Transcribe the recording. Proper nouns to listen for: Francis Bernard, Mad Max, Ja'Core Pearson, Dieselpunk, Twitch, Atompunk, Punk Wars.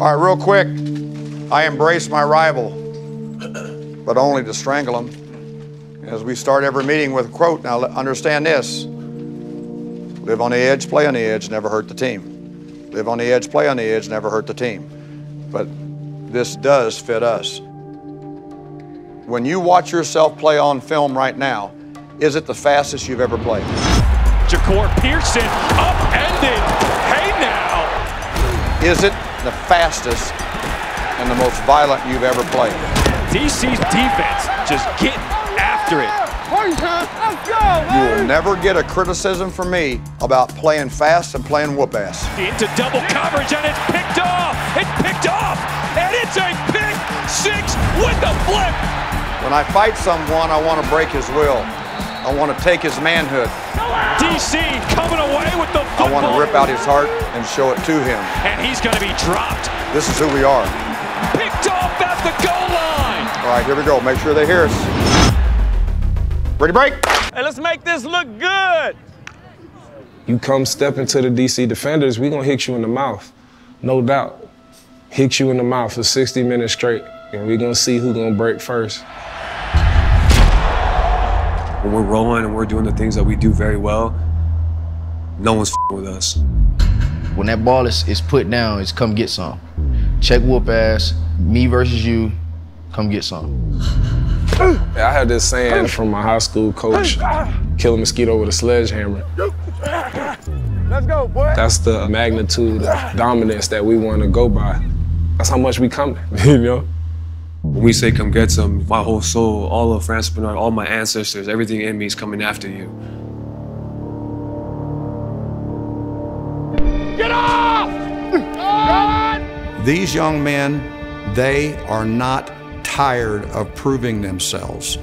All right, real quick. I embrace my rival, but only to strangle him. As we start every meeting with a quote, now understand this. Live on the edge, play on the edge, never hurt the team. Live on the edge, play on the edge, never hurt the team. But this does fit us. When you watch yourself play on film right now, is it the fastest you've ever played? Ja'Core Pearson, upended, hey now! Is it the fastest and the most violent you've ever played? DC's defense, just getting after it. You will never get a criticism from me about playing fast and playing whoop-ass. Into double coverage, and it's picked off! It's picked off! And it's a pick six with a flip! When I fight someone, I want to break his will. I want to take his manhood. DC coming away with the football. I want to rip out his heart and show it to him. And he's going to be dropped. This is who we are. Picked off at the goal line. All right, here we go. Make sure they hear us. Ready, break. Hey, let's make this look good. You come step into the DC defenders, we're going to hit you in the mouth. No doubt. Hit you in the mouth for 60 minutes straight. And we're going to see who's going to break first. When we're rolling and we're doing the things that we do very well, no one's f***ing with us. When that ball is put down, it's come get some. Check whoop ass, me versus you, come get some. I had this saying from my high school coach, kill a mosquito with a sledgehammer. Let's go, boy. That's the magnitude of dominance that we want to go by. That's how much we coming, you know? When we say come get some, my whole soul, all of Francis Bernard, all my ancestors, everything in me is coming after you. Get off! God! These young men, they are not tired of proving themselves.